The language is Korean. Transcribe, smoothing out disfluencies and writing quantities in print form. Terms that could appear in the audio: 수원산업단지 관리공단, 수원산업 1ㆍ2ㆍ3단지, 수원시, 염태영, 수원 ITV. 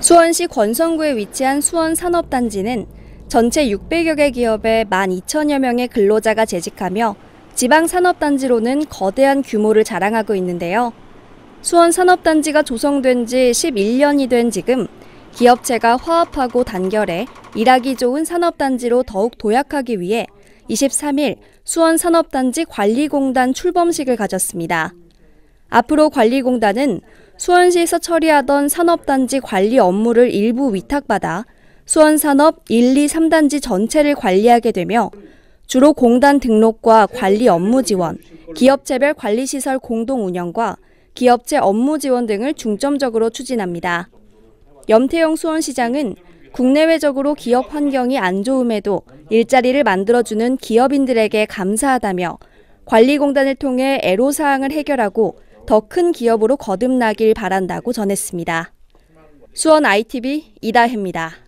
수원시 권선구에 위치한 수원산업단지는 전체 600여 개 기업에 12,000여 명의 근로자가 재직하며 지방산업단지로는 거대한 규모를 자랑하고 있는데요. 수원산업단지가 조성된 지 11년이 된 지금 기업체가 화합하고 단결해 일하기 좋은 산업단지로 더욱 도약하기 위해 23일 수원산업단지 관리공단 출범식을 가졌습니다. 앞으로 관리공단은 수원시에서 처리하던 산업단지 관리 업무를 일부 위탁받아 수원산업 1, 2, 3단지 전체를 관리하게 되며 주로 공단 등록과 관리 업무 지원, 기업체별 관리시설 공동 운영과 기업체 업무 지원 등을 중점적으로 추진합니다. 염태영 수원시장은 국내외적으로 기업 환경이 안 좋음에도 일자리를 만들어주는 기업인들에게 감사하다며 관리공단을 통해 애로사항을 해결하고 더 큰 기업으로 거듭나길 바란다고 전했습니다. 수원 ITV 이다혜입니다.